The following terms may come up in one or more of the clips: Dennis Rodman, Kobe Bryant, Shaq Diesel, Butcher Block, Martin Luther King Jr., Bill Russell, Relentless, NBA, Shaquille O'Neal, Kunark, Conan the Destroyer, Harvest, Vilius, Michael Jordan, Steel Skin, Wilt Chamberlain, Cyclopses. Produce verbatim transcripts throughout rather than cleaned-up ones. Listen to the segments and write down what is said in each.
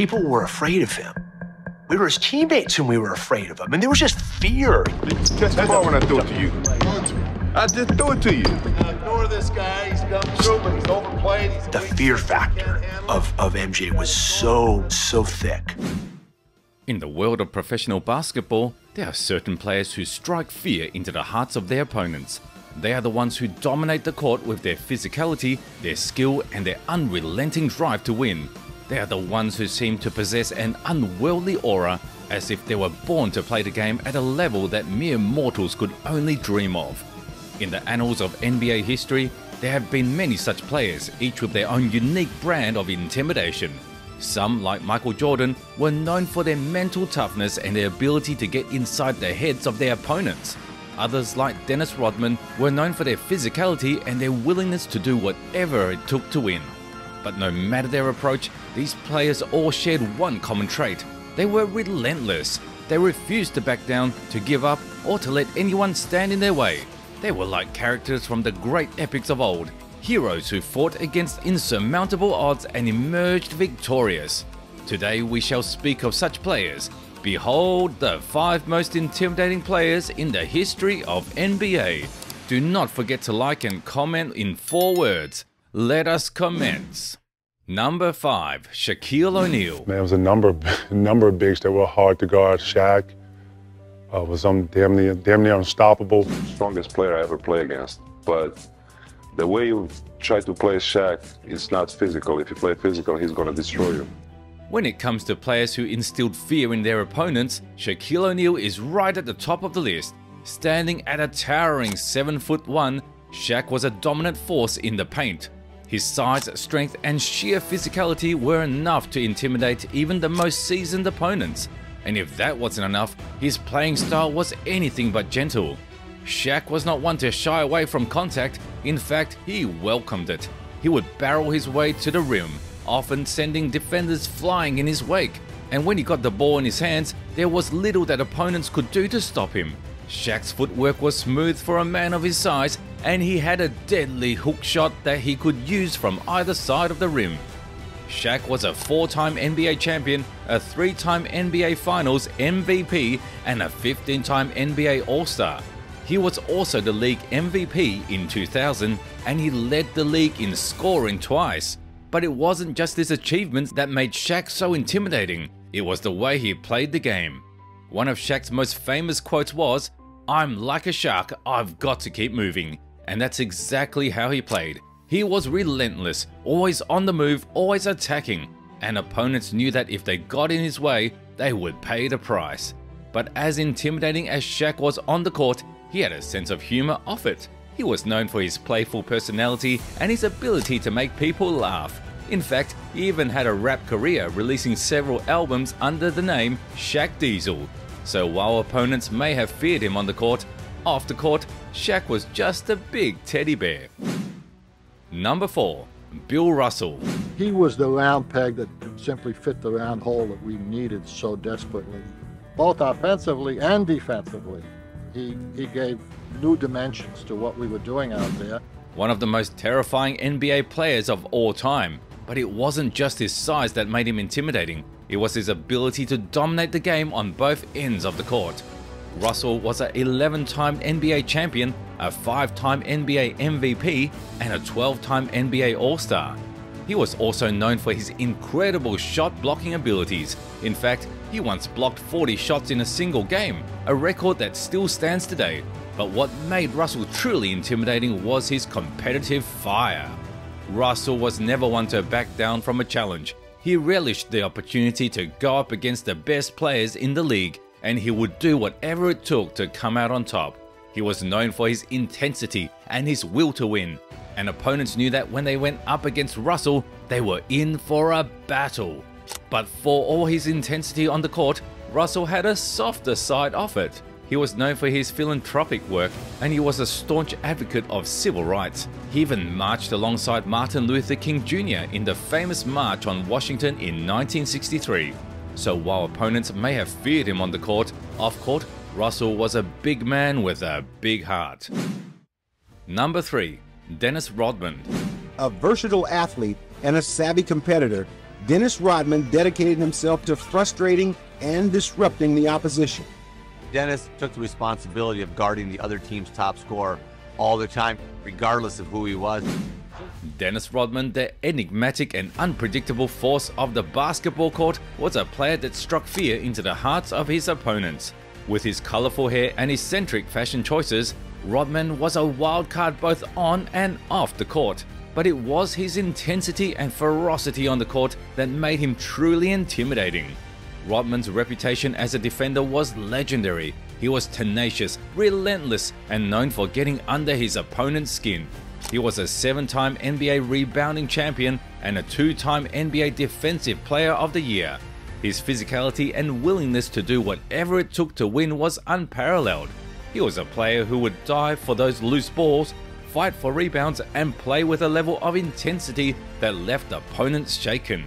people were afraid of him. We were his teammates and we were afraid of him. And there was just fear. Catch the ball when I threw it to you. I just threw it to you. Now ignore this guy. He's come through, but he's overplayed. He's the fear factor of, of M J was so, so thick. In the world of professional basketball, there are certain players who strike fear into the hearts of their opponents. They are the ones who dominate the court with their physicality, their skill, and their unrelenting drive to win. They are the ones who seem to possess an unworldly aura, as if they were born to play the game at a level that mere mortals could only dream of. In the annals of N B A history, there have been many such players, each with their own unique brand of intimidation. Some, like Michael Jordan, were known for their mental toughness and their ability to get inside the heads of their opponents. Others, like Dennis Rodman, were known for their physicality and their willingness to do whatever it took to win. But no matter their approach, these players all shared one common trait. They were relentless. They refused to back down, to give up, or to let anyone stand in their way. They were like characters from the great epics of old, heroes who fought against insurmountable odds and emerged victorious. Today we shall speak of such players. Behold the five most intimidating players in the history of N B A. Do not forget to like and comment in four words. Let us commence. Number five, Shaquille O'Neal. Man, it was a number of, number of bigs that were hard to guard. Shaq uh, was um, damn, near, damn near unstoppable. Strongest player I ever played against. But the way you try to play Shaq is not physical. If you play physical, he's going to destroy you. When it comes to players who instilled fear in their opponents, Shaquille O'Neal is right at the top of the list. Standing at a towering seven foot one, Shaq was a dominant force in the paint. His size, strength, and sheer physicality were enough to intimidate even the most seasoned opponents. And if that wasn't enough, his playing style was anything but gentle. Shaq was not one to shy away from contact. In fact, he welcomed it. He would barrel his way to the rim, often sending defenders flying in his wake. And when he got the ball in his hands, there was little that opponents could do to stop him. Shaq's footwork was smooth for a man of his size, and he had a deadly hook shot that he could use from either side of the rim. Shaq was a four-time N B A champion, a three-time N B A Finals M V P, and a fifteen-time N B A All-Star. He was also the league M V P in two thousand, and he led the league in scoring twice. But it wasn't just his achievements that made Shaq so intimidating, it was the way he played the game. One of Shaq's most famous quotes was, "I'm like a shark, I've got to keep moving." And that's exactly how he played. He was relentless, always on the move, always attacking. And opponents knew that if they got in his way, they would pay the price. But as intimidating as Shaq was on the court, he had a sense of humor off it. He was known for his playful personality and his ability to make people laugh. In fact, he even had a rap career, releasing several albums under the name Shaq Diesel. So while opponents may have feared him on the court, off the court, Shaq was just a big teddy bear. Number four, Bill Russell. He was the round peg that simply fit the round hole that we needed so desperately, both offensively and defensively. He, he gave new dimensions to what we were doing out there. One of the most terrifying N B A players of all time. But it wasn't just his size that made him intimidating. It was his ability to dominate the game on both ends of the court. Russell was an eleven-time N B A champion, a five-time N B A M V P, and a twelve-time N B A All-Star. He was also known for his incredible shot-blocking abilities. In fact, he once blocked forty shots in a single game, a record that still stands today. But what made Russell truly intimidating was his competitive fire. Russell was never one to back down from a challenge. He relished the opportunity to go up against the best players in the league, and he would do whatever it took to come out on top. He was known for his intensity and his will to win. And opponents knew that when they went up against Russell, they were in for a battle. But for all his intensity on the court, Russell had a softer side of it. He was known for his philanthropic work, and he was a staunch advocate of civil rights. He even marched alongside Martin Luther King Junior in the famous March on Washington in nineteen sixty-three. So while opponents may have feared him on the court, off court, Russell was a big man with a big heart. Number three. Dennis Rodman. A versatile athlete and a savvy competitor, Dennis Rodman dedicated himself to frustrating and disrupting the opposition. Dennis took the responsibility of guarding the other team's top scorer all the time, regardless of who he was. Dennis Rodman, the enigmatic and unpredictable force of the basketball court, was a player that struck fear into the hearts of his opponents. With his colorful hair and eccentric fashion choices, Rodman was a wild card both on and off the court. But it was his intensity and ferocity on the court that made him truly intimidating. Rodman's reputation as a defender was legendary. He was tenacious, relentless, and known for getting under his opponent's skin. He was a seven-time N B A rebounding champion and a two-time N B A Defensive Player of the Year. His physicality and willingness to do whatever it took to win was unparalleled. He was a player who would dive for those loose balls, fight for rebounds, and play with a level of intensity that left opponents shaken.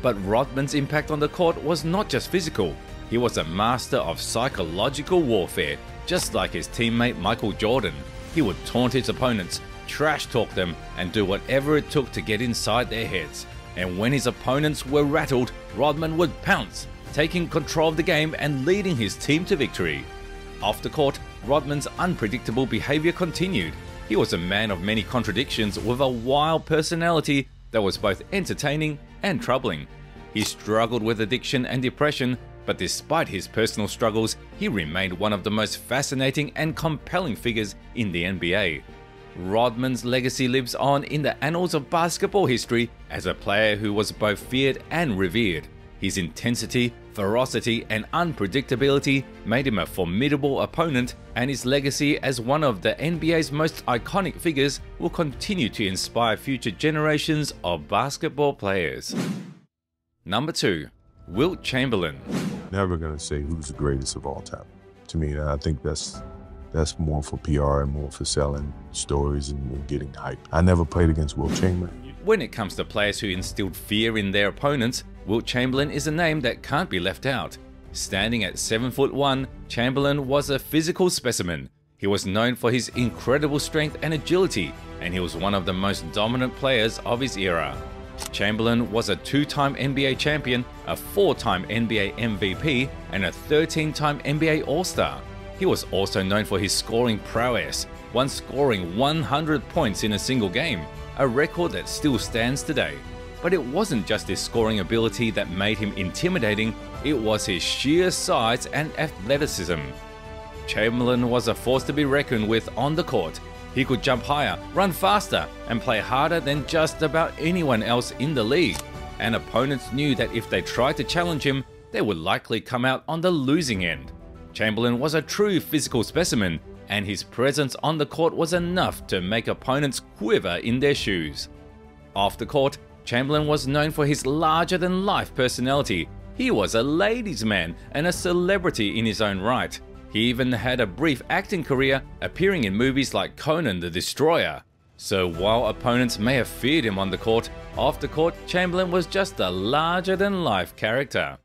But Rodman's impact on the court was not just physical. He was a master of psychological warfare, just like his teammate Michael Jordan. He would taunt his opponents, trash talk them, and do whatever it took to get inside their heads. And when his opponents were rattled, Rodman would pounce, taking control of the game and leading his team to victory. Off the court, Rodman's unpredictable behavior continued. He was a man of many contradictions with a wild personality that was both entertaining and troubling. He struggled with addiction and depression, but despite his personal struggles, he remained one of the most fascinating and compelling figures in the N B A. Rodman's legacy lives on in the annals of basketball history as a player who was both feared and revered. His intensity, ferocity, and unpredictability made him a formidable opponent, and his legacy as one of the N B A's most iconic figures will continue to inspire future generations of basketball players. Number two, Wilt Chamberlain. Never gonna say who's the greatest of all time. To me, I think that's that's more for P R and more for selling stories and getting hype. I never played against Wilt Chamberlain. When it comes to players who instilled fear in their opponents, Wilt Chamberlain is a name that can't be left out. Standing at seven foot one, Chamberlain was a physical specimen. He was known for his incredible strength and agility, and he was one of the most dominant players of his era. Chamberlain was a two-time N B A champion, a four-time N B A M V P, and a thirteen-time N B A All-Star. He was also known for his scoring prowess, once scoring one hundred points in a single game, a record that still stands today. But it wasn't just his scoring ability that made him intimidating, it was his sheer size and athleticism. Chamberlain was a force to be reckoned with on the court. He could jump higher, run faster, and play harder than just about anyone else in the league. And opponents knew that if they tried to challenge him, they would likely come out on the losing end. Chamberlain was a true physical specimen, and his presence on the court was enough to make opponents quiver in their shoes. Off the court, Chamberlain was known for his larger-than-life personality. He was a ladies' man and a celebrity in his own right. He even had a brief acting career, appearing in movies like Conan the Destroyer. So while opponents may have feared him on the court, off the court, Chamberlain was just a larger-than-life character.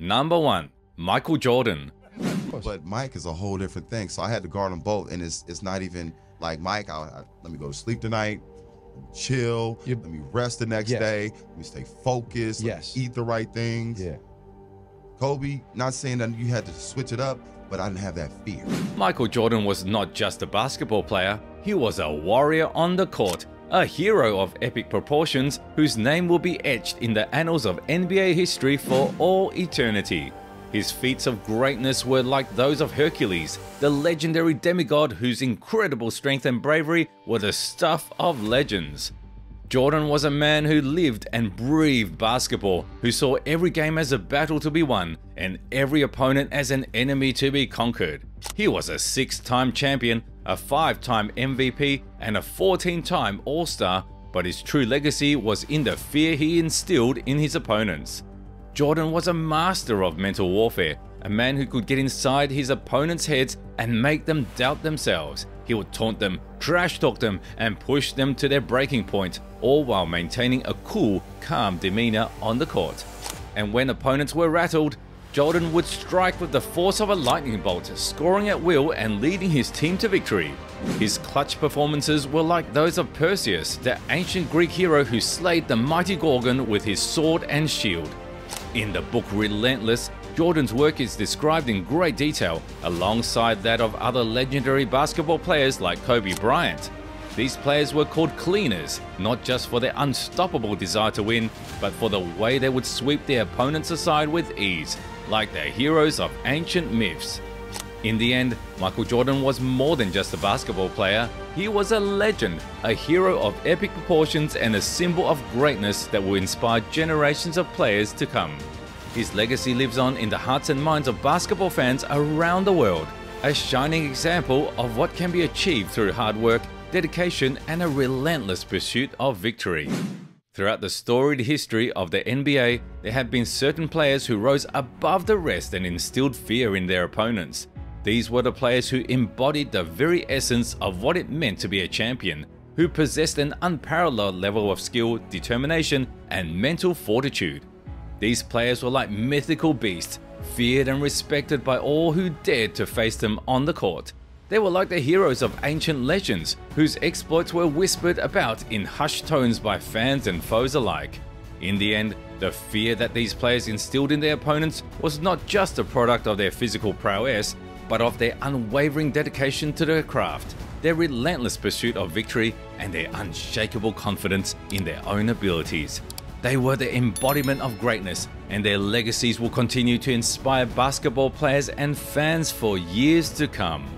Number one, Michael Jordan. But Mike is a whole different thing, so I had to guard them both, and it's, it's not even like, Mike, I, I, let me go to sleep tonight. Chill. Yep. Let me rest the next yes. day. Let me stay focused. Yes. Eat the right things. Yeah. Kobe, not saying that you had to switch it up, but I didn't have that fear. Michael Jordan was not just a basketball player. He was a warrior on the court, a hero of epic proportions whose name will be etched in the annals of N B A history for all eternity. His feats of greatness were like those of Hercules, the legendary demigod whose incredible strength and bravery were the stuff of legends. Jordan was a man who lived and breathed basketball, who saw every game as a battle to be won and every opponent as an enemy to be conquered. He was a six-time champion, a five-time M V P, and a fourteen-time All-Star, but his true legacy was in the fear he instilled in his opponents. Jordan was a master of mental warfare, a man who could get inside his opponents' heads and make them doubt themselves. He would taunt them, trash talk them, and push them to their breaking point, all while maintaining a cool, calm demeanor on the court. And when opponents were rattled, Jordan would strike with the force of a lightning bolt, scoring at will and leading his team to victory. His clutch performances were like those of Perseus, the ancient Greek hero who slayed the mighty Gorgon with his sword and shield. In the book Relentless, Jordan's work is described in great detail, alongside that of other legendary basketball players like Kobe Bryant. These players were called cleaners, not just for their unstoppable desire to win, but for the way they would sweep their opponents aside with ease, like the heroes of ancient myths. In the end, Michael Jordan was more than just a basketball player. He was a legend, a hero of epic proportions and a symbol of greatness that will inspire generations of players to come. His legacy lives on in the hearts and minds of basketball fans around the world, a shining example of what can be achieved through hard work, dedication and a relentless pursuit of victory. Throughout the storied history of the N B A, there have been certain players who rose above the rest and instilled fear in their opponents. These were the players who embodied the very essence of what it meant to be a champion, who possessed an unparalleled level of skill, determination, and mental fortitude. These players were like mythical beasts, feared and respected by all who dared to face them on the court. They were like the heroes of ancient legends, whose exploits were whispered about in hushed tones by fans and foes alike. In the end, the fear that these players instilled in their opponents was not just a product of their physical prowess, but of their unwavering dedication to their craft, their relentless pursuit of victory, and their unshakable confidence in their own abilities. They were the embodiment of greatness, and their legacies will continue to inspire basketball players and fans for years to come.